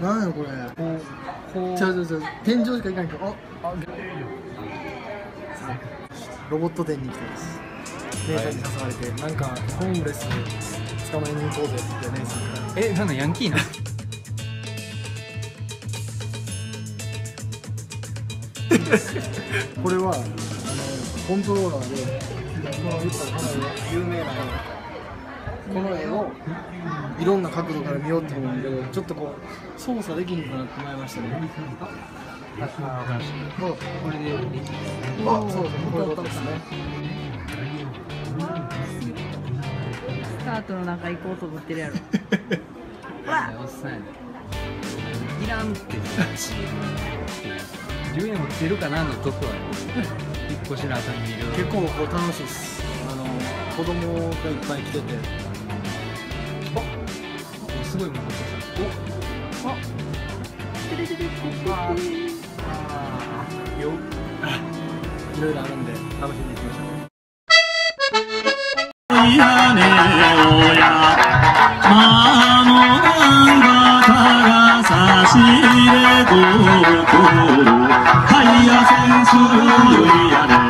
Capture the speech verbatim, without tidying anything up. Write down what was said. なんやこれ。こうちゃうちゃうちゃう、天井しかいかんけど。ああ、ロボット店に来てます。姉さんに誘われて、なんかホームレス捕まえに行こうぜって姉さんから。え、なんだヤンキーなこれはあのコントローラーで、この有名なこの絵をいろんな角度から見ようって思うんだけど、ちょっとこう操作できんのかなって思いましたね。これで、あ、そうですね、こういうことですね。スタートの中行こうと思ってるやろ。ほらいらんってじゅうえんも出るかなのとこは引っ越しの後に見る。結構こう楽しいです。あの子供がいっぱい来てて、あ、すごいものがお、あ、テレテレテレテレ、あーよ、いろいろあるんで楽しんでいきましょう。Hayya sen sürüyane